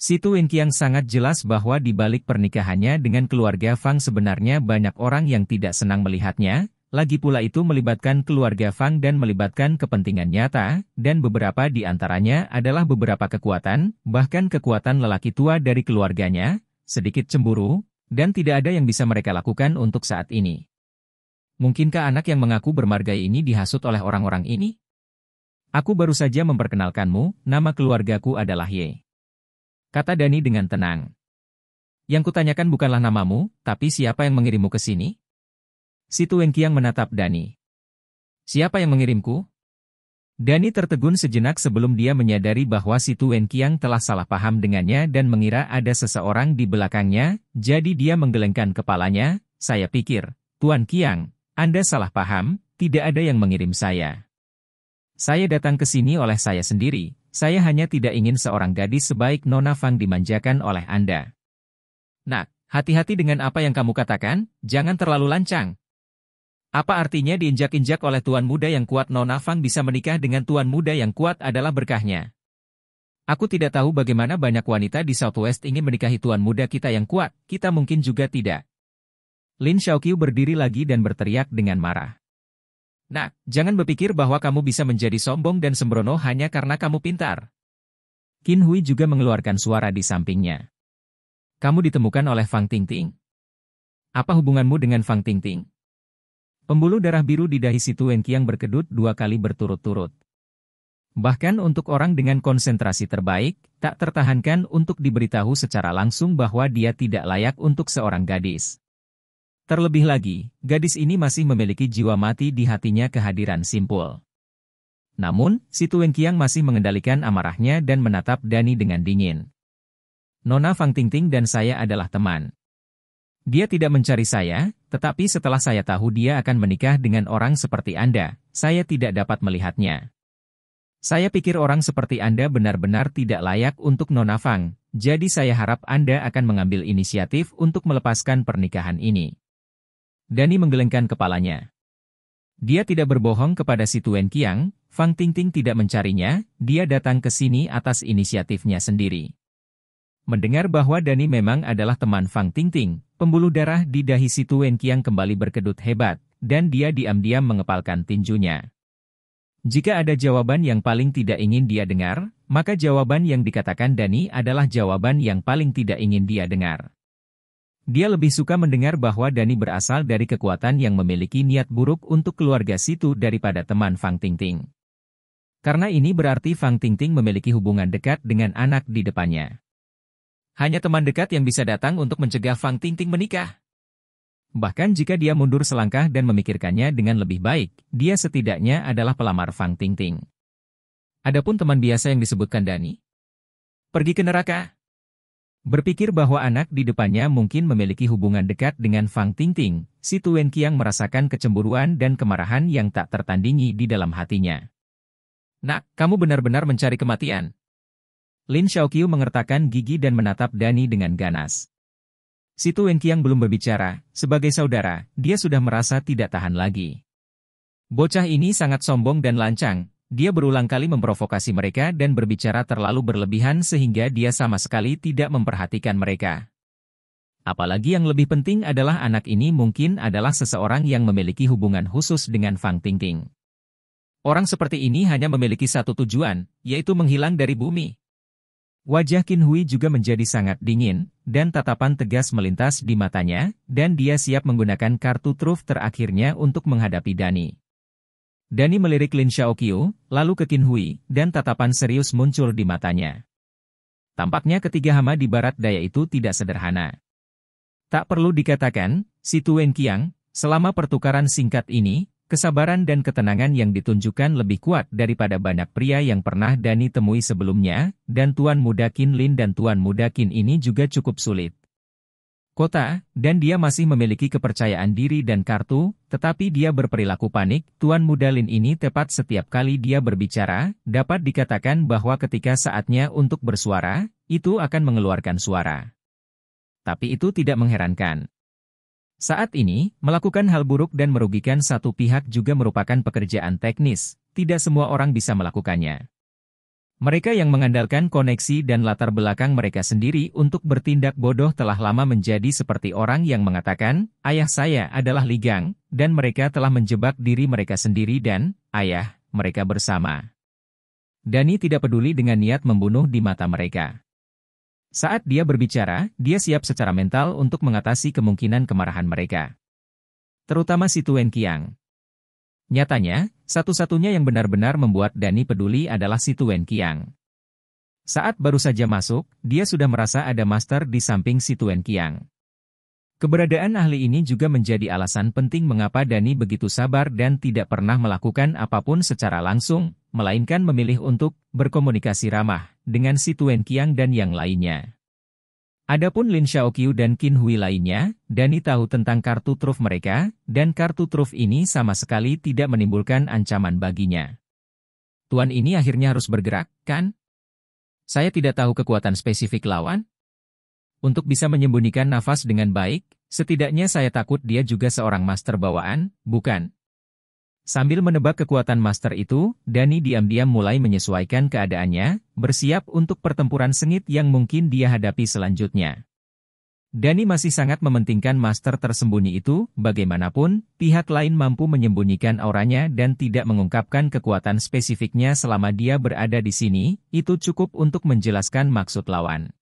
Situ Wenqiang sangat jelas bahwa di balik pernikahannya dengan keluarga Fang sebenarnya banyak orang yang tidak senang melihatnya, lagi pula itu melibatkan keluarga Fang dan melibatkan kepentingan nyata, dan beberapa di antaranya adalah beberapa kekuatan, bahkan kekuatan lelaki tua dari keluarganya, sedikit cemburu, dan tidak ada yang bisa mereka lakukan untuk saat ini. Mungkinkah anak yang mengaku bermargai ini dihasut oleh orang-orang ini? Aku baru saja memperkenalkanmu, nama keluargaku adalah Ye. Kata Dani dengan tenang. Yang kutanyakan bukanlah namamu, tapi siapa yang mengirimmu ke sini? Situ Wenqiang menatap Dani. Siapa yang mengirimku? Dani tertegun sejenak sebelum dia menyadari bahwa Situ Wenqiang telah salah paham dengannya dan mengira ada seseorang di belakangnya, jadi dia menggelengkan kepalanya. Saya pikir, Tuan Qiang, Anda salah paham, tidak ada yang mengirim saya. Saya datang ke sini oleh saya sendiri. Saya hanya tidak ingin seorang gadis sebaik Nona Fang dimanjakan oleh Anda. Nak, hati-hati dengan apa yang kamu katakan, jangan terlalu lancang. Apa artinya diinjak-injak oleh tuan muda yang kuat? Nona Fang bisa menikah dengan tuan muda yang kuat adalah berkahnya. Aku tidak tahu bagaimana banyak wanita di Southwest ingin menikahi tuan muda kita yang kuat, kita mungkin juga tidak. Lin Xiaoqiu berdiri lagi dan berteriak dengan marah. Nah, jangan berpikir bahwa kamu bisa menjadi sombong dan sembrono hanya karena kamu pintar. Qin Hui juga mengeluarkan suara di sampingnya. Kamu ditemukan oleh Fang Tingting. Apa hubunganmu dengan Fang Tingting? Pembuluh darah biru di dahi Situ Wenqiang berkedut dua kali berturut-turut. Bahkan untuk orang dengan konsentrasi terbaik, tak tertahankan untuk diberitahu secara langsung bahwa dia tidak layak untuk seorang gadis. Terlebih lagi, gadis ini masih memiliki jiwa mati di hatinya kehadiran simpul. Namun, Situ Wenqiang masih mengendalikan amarahnya dan menatap Dani dengan dingin. Nona Fang Tingting dan saya adalah teman. Dia tidak mencari saya, tetapi setelah saya tahu dia akan menikah dengan orang seperti Anda, saya tidak dapat melihatnya. Saya pikir orang seperti Anda benar-benar tidak layak untuk Nona Fang, jadi saya harap Anda akan mengambil inisiatif untuk melepaskan pernikahan ini. Dani menggelengkan kepalanya. Dia tidak berbohong kepada Situ Wenqiang, Fang Tingting tidak mencarinya, dia datang ke sini atas inisiatifnya sendiri. Mendengar bahwa Dani memang adalah teman Fang Tingting, pembuluh darah di dahi Situ Wenqiang kembali berkedut hebat, dan dia diam-diam mengepalkan tinjunya. Jika ada jawaban yang paling tidak ingin dia dengar, maka jawaban yang dikatakan Dani adalah jawaban yang paling tidak ingin dia dengar. Dia lebih suka mendengar bahwa Dani berasal dari kekuatan yang memiliki niat buruk untuk keluarga Situ daripada teman Fang Tingting. Karena ini berarti Fang Tingting memiliki hubungan dekat dengan anak di depannya. Hanya teman dekat yang bisa datang untuk mencegah Fang Tingting menikah. Bahkan jika dia mundur selangkah dan memikirkannya dengan lebih baik, dia setidaknya adalah pelamar Fang Tingting. Adapun teman biasa yang disebutkan Dani. Pergi ke neraka. Berpikir bahwa anak di depannya mungkin memiliki hubungan dekat dengan Fang Tingting, Situ Wenqiang merasakan kecemburuan dan kemarahan yang tak tertandingi di dalam hatinya. Nak, kamu benar-benar mencari kematian. Lin Xiaoqiu mengertakkan gigi dan menatap Dani dengan ganas. Situ Wenqiang belum berbicara, sebagai saudara, dia sudah merasa tidak tahan lagi. Bocah ini sangat sombong dan lancang, dia berulang kali memprovokasi mereka dan berbicara terlalu berlebihan sehingga dia sama sekali tidak memperhatikan mereka. Apalagi yang lebih penting adalah anak ini mungkin adalah seseorang yang memiliki hubungan khusus dengan Fang Tingting. Orang seperti ini hanya memiliki satu tujuan, yaitu menghilang dari bumi. Wajah Qin Hui juga menjadi sangat dingin, dan tatapan tegas melintas di matanya, dan dia siap menggunakan kartu truf terakhirnya untuk menghadapi Dani. Dani melirik Lin Xiaoqiu, lalu ke Qin Hui, dan tatapan serius muncul di matanya. Tampaknya ketiga hama di barat daya itu tidak sederhana. Tak perlu dikatakan, Situ Wenqiang, selama pertukaran singkat ini, kesabaran dan ketenangan yang ditunjukkan lebih kuat daripada banyak pria yang pernah Dani temui sebelumnya, dan Tuan Muda Qin Lin dan Tuan Muda Qin ini juga cukup sulit. Kota, dan dia masih memiliki kepercayaan diri dan kartu, tetapi dia berperilaku panik. Tuan Muda Lin ini tepat setiap kali dia berbicara, dapat dikatakan bahwa ketika saatnya untuk bersuara, itu akan mengeluarkan suara. Tapi itu tidak mengherankan. Saat ini, melakukan hal buruk dan merugikan satu pihak juga merupakan pekerjaan teknis, tidak semua orang bisa melakukannya. Mereka yang mengandalkan koneksi dan latar belakang mereka sendiri untuk bertindak bodoh telah lama menjadi seperti orang yang mengatakan, ayah saya adalah Li Gang, dan mereka telah menjebak diri mereka sendiri dan, ayah, mereka bersama. Dani tidak peduli dengan niat membunuh di mata mereka. Saat dia berbicara, dia siap secara mental untuk mengatasi kemungkinan kemarahan mereka. Terutama Situ Wenqiang. Nyatanya, satu-satunya yang benar-benar membuat Dani peduli adalah Situ Wenqiang. Saat baru saja masuk, dia sudah merasa ada master di samping Situ Wenqiang. Keberadaan ahli ini juga menjadi alasan penting mengapa Dani begitu sabar dan tidak pernah melakukan apapun secara langsung, melainkan memilih untuk berkomunikasi ramah dengan Situ Wenqiang dan yang lainnya. Adapun Lin Xiaoqiu dan Qin Hui lainnya, Dani tahu tentang kartu truf mereka, dan kartu truf ini sama sekali tidak menimbulkan ancaman baginya. Tuan ini akhirnya harus bergerak, kan? Saya tidak tahu kekuatan spesifik lawan. Untuk bisa menyembunyikan nafas dengan baik, setidaknya saya takut dia juga seorang master bawaan, bukan? Sambil menebak kekuatan master itu, Dani diam-diam mulai menyesuaikan keadaannya, bersiap untuk pertempuran sengit yang mungkin dia hadapi selanjutnya. Dani masih sangat mementingkan master tersembunyi itu, bagaimanapun, pihak lain mampu menyembunyikan auranya dan tidak mengungkapkan kekuatan spesifiknya selama dia berada di sini, itu cukup untuk menjelaskan maksud lawan.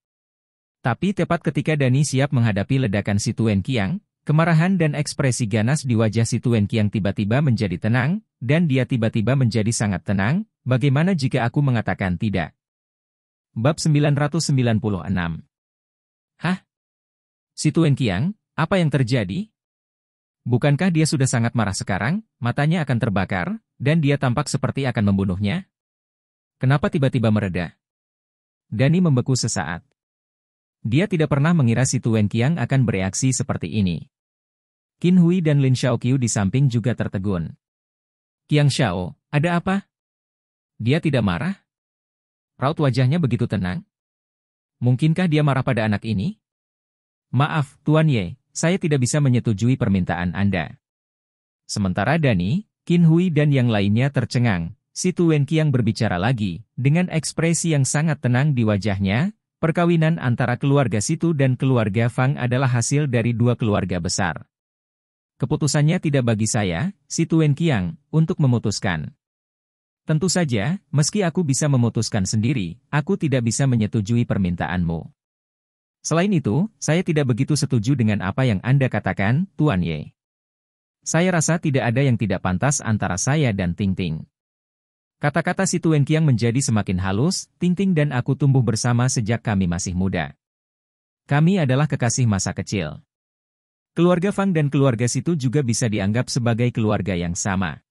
Tapi tepat ketika Dani siap menghadapi ledakan Situ Wenqiang, kemarahan dan ekspresi ganas di wajah Situ Wenqiang tiba-tiba menjadi tenang, dan dia tiba-tiba menjadi sangat tenang, bagaimana jika aku mengatakan tidak? Bab sembilan ratus sembilan puluh enam. Hah? Situ Wenqiang, apa yang terjadi? Bukankah dia sudah sangat marah sekarang, matanya akan terbakar, dan dia tampak seperti akan membunuhnya? Kenapa tiba-tiba mereda? Dani membeku sesaat. Dia tidak pernah mengira Situ Wenqiang akan bereaksi seperti ini. Qin Hui dan Lin Xiaoqiu di samping juga tertegun. Qiang Xiao, ada apa? Dia tidak marah? Raut wajahnya begitu tenang. Mungkinkah dia marah pada anak ini? Maaf, Tuan Ye, saya tidak bisa menyetujui permintaan Anda. Sementara Dani, Qin Hui dan yang lainnya tercengang, Situ Wenqiang berbicara lagi, dengan ekspresi yang sangat tenang di wajahnya. Perkawinan antara keluarga Situ dan keluarga Fang adalah hasil dari dua keluarga besar. Keputusannya tidak bagi saya, Situ Wenqiang, untuk memutuskan. Tentu saja, meski aku bisa memutuskan sendiri, aku tidak bisa menyetujui permintaanmu. Selain itu, saya tidak begitu setuju dengan apa yang Anda katakan, Tuan Ye. Saya rasa tidak ada yang tidak pantas antara saya dan Tingting. Kata-kata Situ Wenqiang menjadi semakin halus, Tingting dan aku tumbuh bersama sejak kami masih muda. Kami adalah kekasih masa kecil. Keluarga Fang dan keluarga Situ juga bisa dianggap sebagai keluarga yang sama.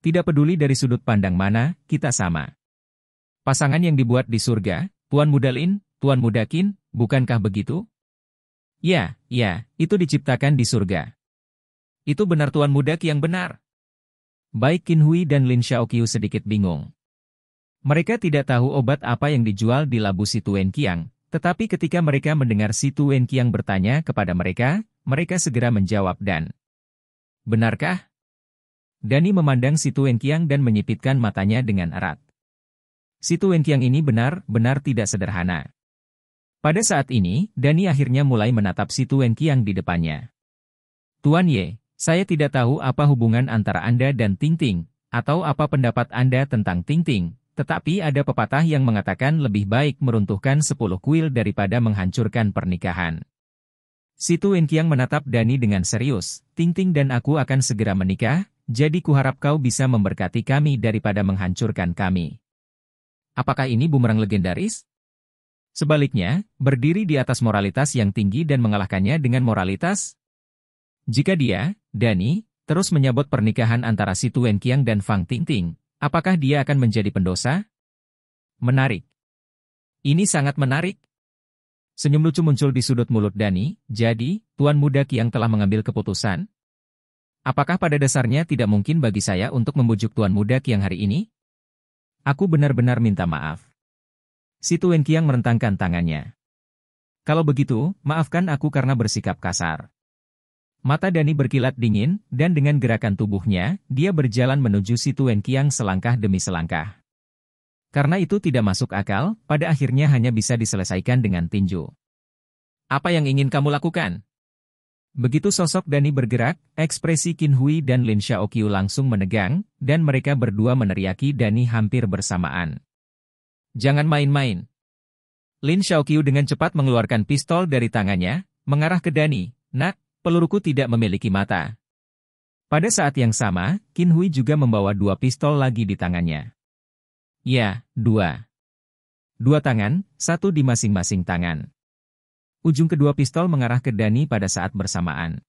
Tidak peduli dari sudut pandang mana, kita sama. Pasangan yang dibuat di surga, Tuan Muda Lin, Tuan Muda Qin, bukankah begitu? Ya, ya, itu diciptakan di surga. Itu benar Tuan Muda Qin yang benar. Baik Qin Hui dan Lin Xiaoqiu sedikit bingung. Mereka tidak tahu obat apa yang dijual di labu Situ Wenqiang, tetapi ketika mereka mendengar Situ Wenqiang bertanya kepada mereka, mereka segera menjawab dan. Benarkah? Dani memandang Situ Wenqiang dan menyipitkan matanya dengan erat. Situ Wenqiang ini benar-benar tidak sederhana. Pada saat ini, Dani akhirnya mulai menatap Situ Wenqiang di depannya. Tuan Ye, saya tidak tahu apa hubungan antara Anda dan Tingting, atau apa pendapat Anda tentang Tingting. Tetapi ada pepatah yang mengatakan lebih baik meruntuhkan sepuluh kuil daripada menghancurkan pernikahan. Situ Wenqiang menatap Dani dengan serius, Tingting dan aku akan segera menikah, jadi kuharap kau bisa memberkati kami daripada menghancurkan kami. Apakah ini bumerang legendaris? Sebaliknya, berdiri di atas moralitas yang tinggi dan mengalahkannya dengan moralitas? Jika dia, Dani, terus menyambut pernikahan antara Situ Wenqiang dan Fang Tingting, apakah dia akan menjadi pendosa? Menarik. Ini sangat menarik. Senyum lucu muncul di sudut mulut Dani, jadi, Tuan Muda Qin yang telah mengambil keputusan? Apakah pada dasarnya tidak mungkin bagi saya untuk membujuk Tuan Muda Qin yang hari ini? Aku benar-benar minta maaf. Situ Wenqiang merentangkan tangannya. Kalau begitu, maafkan aku karena bersikap kasar. Mata Dani berkilat dingin, dan dengan gerakan tubuhnya, dia berjalan menuju Situ Wenqiang selangkah demi selangkah. Karena itu tidak masuk akal, pada akhirnya hanya bisa diselesaikan dengan tinju. Apa yang ingin kamu lakukan? Begitu sosok Dani bergerak, ekspresi Qin Hui dan Lin Xiaoqiu langsung menegang, dan mereka berdua meneriaki Dani hampir bersamaan. Jangan main-main. Lin Xiaoqiu dengan cepat mengeluarkan pistol dari tangannya, mengarah ke Dani, nak. Peluruku tidak memiliki mata. Pada saat yang sama, Qin Hui juga membawa dua pistol lagi di tangannya. Ya, dua. Dua tangan, satu di masing-masing tangan. Ujung kedua pistol mengarah ke Dani pada saat bersamaan.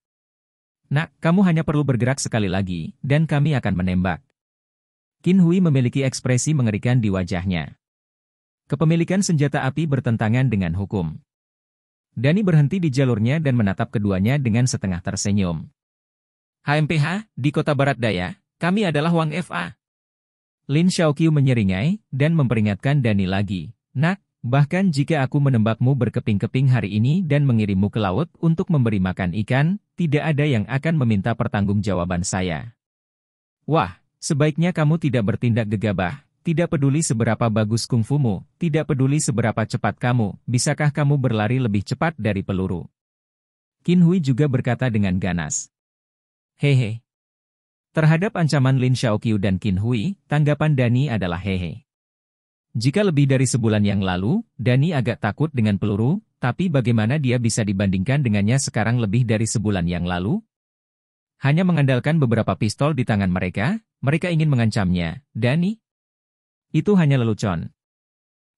Nak, kamu hanya perlu bergerak sekali lagi, dan kami akan menembak. Qin Hui memiliki ekspresi mengerikan di wajahnya. Kepemilikan senjata api bertentangan dengan hukum. Dani berhenti di jalurnya dan menatap keduanya dengan setengah tersenyum. H M P H, di kota barat daya, kami adalah Wang F A. Lin Xiaoqiu menyeringai dan memperingatkan Dani lagi. Nak, bahkan jika aku menembakmu berkeping-keping hari ini dan mengirimmu ke laut untuk memberi makan ikan, tidak ada yang akan meminta pertanggungjawaban saya. Wah, sebaiknya kamu tidak bertindak gegabah. Tidak peduli seberapa bagus kungfumu, tidak peduli seberapa cepat kamu, bisakah kamu berlari lebih cepat dari peluru? Qin Hui juga berkata dengan ganas. Hehe. Terhadap ancaman Lin Xiaoqiu dan Qin Hui, tanggapan Dani adalah hehe. Jika lebih dari sebulan yang lalu, Dani agak takut dengan peluru, tapi bagaimana dia bisa dibandingkan dengannya sekarang lebih dari sebulan yang lalu? Hanya mengandalkan beberapa pistol di tangan mereka, mereka ingin mengancamnya, Dani. Itu hanya lelucon.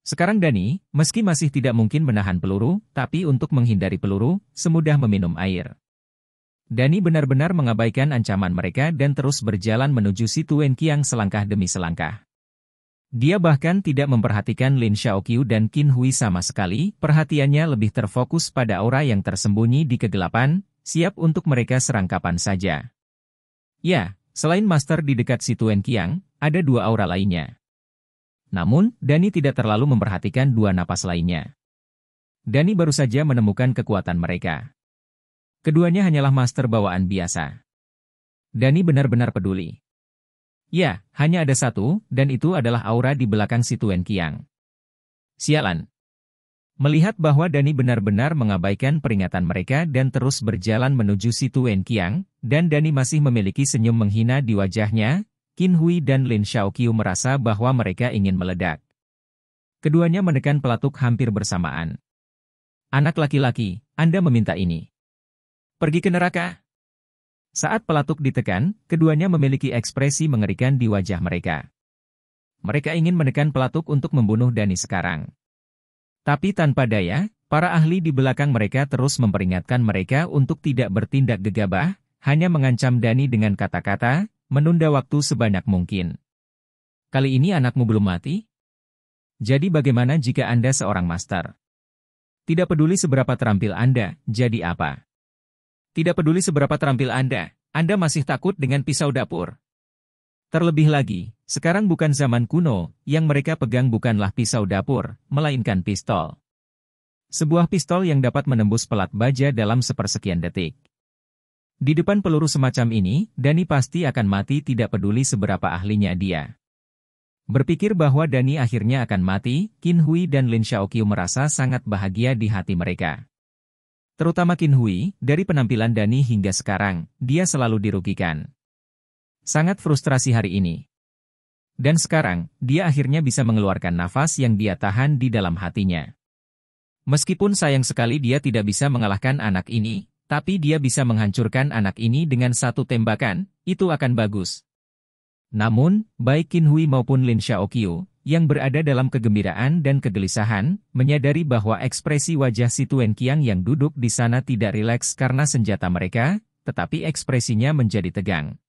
Sekarang Dani, meski masih tidak mungkin menahan peluru, tapi untuk menghindari peluru, semudah meminum air. Dani benar-benar mengabaikan ancaman mereka dan terus berjalan menuju Situ Wenqiang selangkah demi selangkah. Dia bahkan tidak memperhatikan Lin Xiaoqiu dan Qin Hui sama sekali, perhatiannya lebih terfokus pada aura yang tersembunyi di kegelapan, siap untuk mereka serangkapan saja. Ya, selain master di dekat Situ Wenqiang, ada dua aura lainnya. Namun, Dani tidak terlalu memperhatikan dua napas lainnya. Dani baru saja menemukan kekuatan mereka. Keduanya hanyalah master bawaan biasa. Dani benar-benar peduli. Ya, hanya ada satu, dan itu adalah aura di belakang Situ Wenqiang. Sialan. Melihat bahwa Dani benar-benar mengabaikan peringatan mereka dan terus berjalan menuju Situ Wenqiang, dan Dani masih memiliki senyum menghina di wajahnya, Qin Hui dan Lin Xiaoqiu merasa bahwa mereka ingin meledak. Keduanya menekan pelatuk hampir bersamaan. Anak laki-laki, Anda meminta ini. Pergi ke neraka. Saat pelatuk ditekan, keduanya memiliki ekspresi mengerikan di wajah mereka. Mereka ingin menekan pelatuk untuk membunuh Dani sekarang. Tapi tanpa daya, Para ahli di belakang mereka terus memperingatkan mereka untuk tidak bertindak gegabah, hanya mengancam Dani dengan kata-kata, menunda waktu sebanyak mungkin. Kali ini anakmu belum mati? Jadi bagaimana jika Anda seorang master? Tidak peduli seberapa terampil Anda, jadi apa? Tidak peduli seberapa terampil Anda, Anda masih takut dengan pisau dapur. Terlebih lagi, sekarang bukan zaman kuno, yang mereka pegang bukanlah pisau dapur, melainkan pistol. Sebuah pistol yang dapat menembus pelat baja dalam sepersekian detik. Di depan peluru semacam ini, Dani pasti akan mati tidak peduli seberapa ahlinya dia. Berpikir bahwa Dani akhirnya akan mati, Qin Hui dan Lin Xiaoqiu merasa sangat bahagia di hati mereka. Terutama Qin Hui, dari penampilan Dani hingga sekarang, dia selalu dirugikan. Sangat frustrasi hari ini. Dan sekarang, dia akhirnya bisa mengeluarkan nafas yang dia tahan di dalam hatinya. Meskipun sayang sekali dia tidak bisa mengalahkan anak ini, tapi dia bisa menghancurkan anak ini dengan satu tembakan, itu akan bagus. Namun, baik Qin Hui maupun Lin Xiaoqiu, yang berada dalam kegembiraan dan kegelisahan, menyadari bahwa ekspresi wajah Situ Wenqiang yang duduk di sana tidak rileks karena senjata mereka, tetapi ekspresinya menjadi tegang.